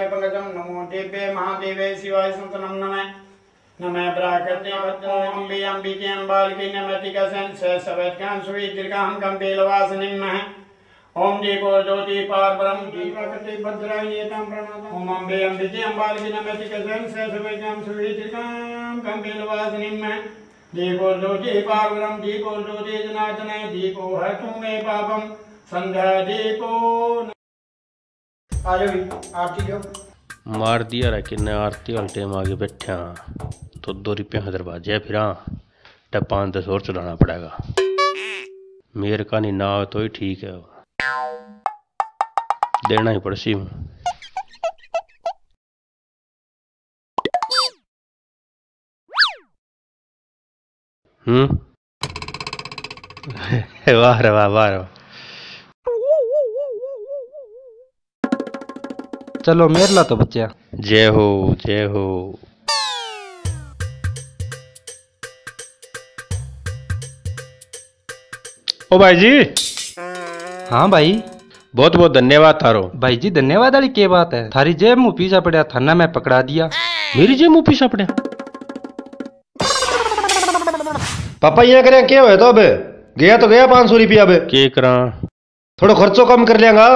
नमो देवे महादेवे शिवाय संतनम नमः नमः प्राकृत्य वत्मोहम्बि अंबिके अंबालकी नमतिका सें सवेदकां सुवी दीर्घां कंबेलवासनिम ओम दीपो ज्योति पारब्रह्म दीपकति भद्रायेतां प्रणतम् ओम अंबे अंबिके अंबालकी नमतिका सें सवेदकां सुवी दीर्घां कंबेलवासनिम दीपो ज्योति पारब्रह्म दीपो ज्योति जनार्दने दीपो हतु मे पापम संध्या दीपो आरती मार दिया रा कि आरती वाले टाइम आगे बैठा तो 2 रुपये का दरवाजा फिर टपान 10 और चलाना पड़ेगा। मेरे का नहीं ना तो ही ठीक है, देना ही पड़सी हूँ। वाह रे वाह, वाह रे। चलो मेरला तो बच्चा, जय हो जय हो। ओ भाई जी। हाँ भाई, बहुत बहुत धन्यवाद थारो। भाई जी धन्यवाद वाली क्या बात है, थारी जेब मुँह पीछा पड़ा थाना मैं पकड़ा दिया। मेरी जेब मुँह पीछा पड़ा पापा यहाँ करे क्या हुआ तो अब गया तो गया 500 रुपया। अब क्या करा, थोड़ा खर्चो कम कर लेगा,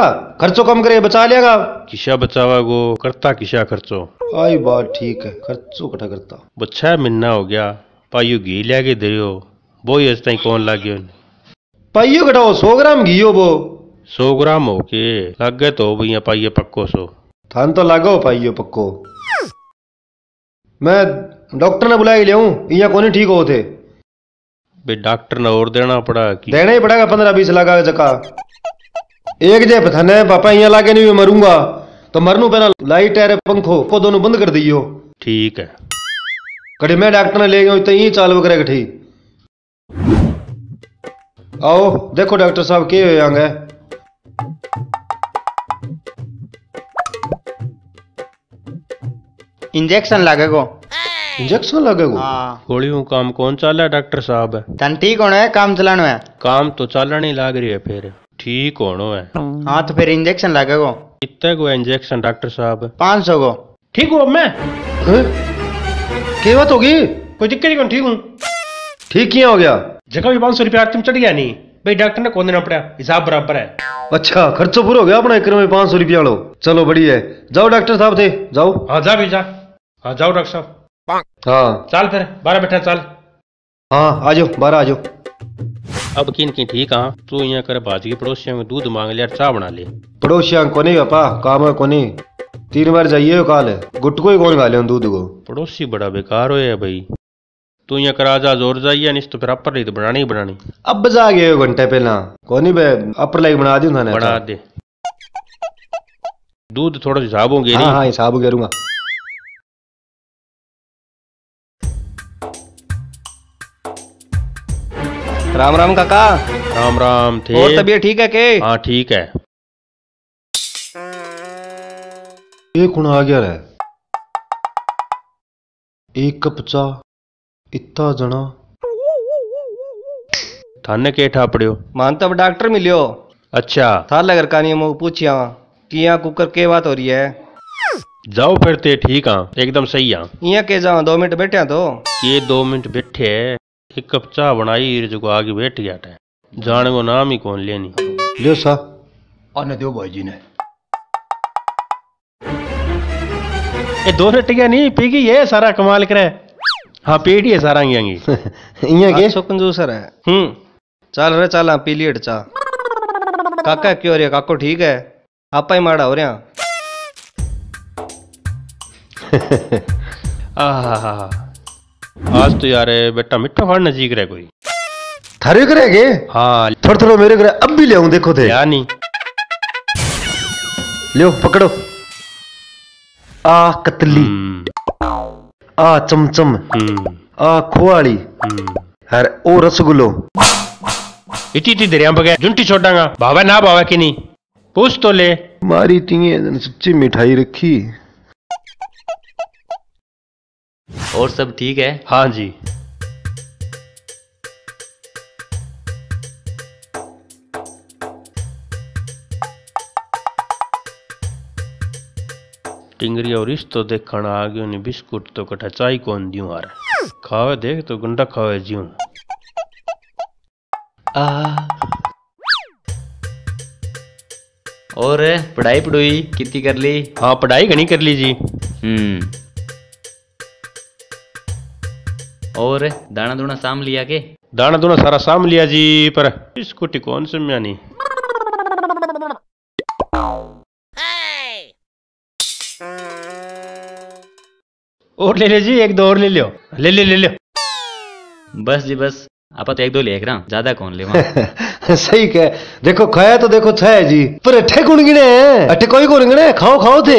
खर्चो कम करे बचा लेगा। किसा बचावा गो, करता किसा खर्चो। आई बात ठीक है, खर्चो कटा करता। बच्चा महीना हो गया, पाइयो घी लिया के दे हो, वो ही अज कौन लागे। पाइयो कटाओ 100 ग्राम घी हो, वो 100 ग्राम हो के लागे तो भैया पाइयो पक्को। सो थान तो लागो पाइयो पक्को, मैं डॉक्टर ने बुला के लिया यहाँ को ठीक होते। डॉक्टर ने और देना पड़ा कि देना ही पड़ेगा 15-20 लाख जका। एक जे पथने पापा यहाँ लागे नहीं मरूंगा तो मरनू पहला लाइट है पंखो को दोनों बंद कर दियो। ठीक है कड़ी मैं डॉक्टर ने ले गया तो यही चाल वगैरह कठी। आओ देखो डॉक्टर साहब के हुए आगे। इंजेक्शन लागेगो, इंजेक्शन लगेगा। हाँ। गोलियों काम कौन चल है डॉक्टर साहब, तन ठीक होना है काम चलाना है। काम तो चलना ही लाग रही है फिर ठीक होना है। हाँ तो फिर इंजेक्शन लगेगा। कितने को इंजेक्शन डॉक्टर साहब? 500 को। ठीक हूँ मैं, क्या बात होगी, कोई दिक्कत नहीं, ठीक हूँ। ठीक क्या हो गया, जगह भी 500 रुपया तुम चढ़ गया नहीं भाई, डॉक्टर ने कौन देना पड़ा, हिसाब बराबर है। अच्छा खर्चो पूरा हो गया अपना एक में 500 रुपया लो, चलो बढ़िया है। जाओ डॉक्टर साहब थे जाओ। हाँ जा भी जा, हाँ जाओ डॉक्टर साहब। हाँ चल फिर 12 बैठा चल। हाँ आ जाओ 12 आ जाओ। अब किन की ठीक है तू यहाँ कर भाजी पड़ोसियों में दूध मांग लिया, चाह बना ले। पड़ोसियों को नहीं पापा काम है, को नहीं 3 बार जाइए काल गुटको ही कौन खा ले दूध को। पड़ोसी बड़ा बेकार होया भाई, तू यहाँ कर आजा जोर जाइए नहीं तो फिर अपर लाइक बनानी ही बनानी। अब जा गए घंटे पहला को नहीं भाई, अपर लाइक बना दी बना दे। दूध थोड़ा हिसाब होंगे। हाँ हिसाब करूंगा। राम राम काका। राम राम थे। और तबीयत ठीक है के? हाँ ठीक है। ये कौन आ गया रे, एक कप चा इतना जना। थाने के ठा पड़ियो? मान तब डॉक्टर मिलियो। अच्छा था लगर कानी मु पूछिया कि यहाँ कुकर के बात हो रही है। जाओ फिर ते ठीक हाँ एकदम सही हाँ। यहाँ के जाओ 2 मिनट बैठे तो ये 2 मिनट बैठे एक कप चाह बनाई जो आगे बैठ गया था, जाने को नाम ही कौन लेनी। लियो सा आने दो भाई जी ने। ये 2 मिनट गया नहीं पी गई है सारा कमाल करे। हाँ पेट ही है सारा के कंजूस है। चल रे चल पी लियट चा। काका क्यों हो रहा, काको ठीक है? आपा ही माड़ा हो रहा। आज तो यार बेटा मिठा फाड़ नजीक रहे कोई थारे करे के। हाँ थोड़ा थोड़ा मेरे करे अब भी ले आऊं देखो थे या नहीं। लियो पकड़ो आ कतली आ चमचम आ खुआली हर ओ रसगुल्लो इटी इटी दरिया बगे जुंटी छोड़ांगा भावे ना भावे कि नहीं पूछ तो ले। मारी तीन सच्ची मिठाई रखी। और सब ठीक है? हाँ जी। टिंगरी और रिश्तो देखना आ गयो ने बिस्कुट तो कठा चाय कौन दियो हार खावे देख तो गंडा खावे जियो आ और पढ़ाई पढ़ुई कितनी कर ली? हाँ पढ़ाई घनी कर ली जी। और दाना दूना साम लिया के? दाना दूना सारा साम लिया जी, पर बिस्कुटी कौन समझा नहीं। और ले ले जी एक दो और ले लियो। ले लियो। बस जी बस, आप तो एक दो ले रहा ज्यादा कौन ले सही कह, देखो खाया तो देखो छाया जी, पर अठे कौन गिने अठे कोई कौन गिने, खाओ थे।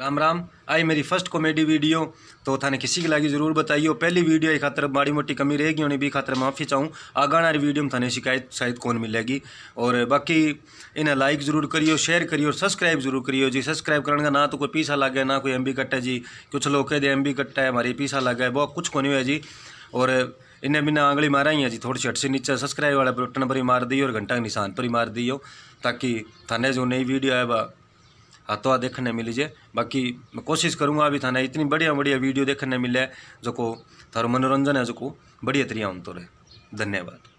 राम राम, आई मेरी फर्स्ट कॉमेडी वीडियो तो थाने किसी के लागी जरूर बताइयो। पहली वीडियो एक खातर माड़ी मोटी कमी रहेगी होने भी खातर माफी चाहूँ। आगाना वीडियो में थाने शिकायत शायद कौन मिलेगी। और बाकी इन्हें लाइक जरूर करियो, शेयर करियो और सब्सक्राइब जरूर करियो जी। सब्सक्राइब करने का ना तो कोई पैसा लागे ना कोई एमबी कट्टा जी। कुछ लोग कह दे एमबी कट्टा है हमारी पैसा लागे, बहुत कुछ कौन हुआ जी। और इन्हें बिना आंगली मारा ही है जी, थोड़ी छट से नीचे सब्सक्राइब वाला बटन पर ही मार दियो और घंटा के निशान पर ही मार दियो, ताकि थाने जो नई वीडियो है वह हाथों हाथ देखने मिली जे। बाकी मैं कोशिश करूँगा अभी थाने इतनी बढ़िया बढ़िया वीडियो देखने मिले जो को थारो मनोरंजन है जो को बढ़िया तरिया उन तो रहे। धन्यवाद।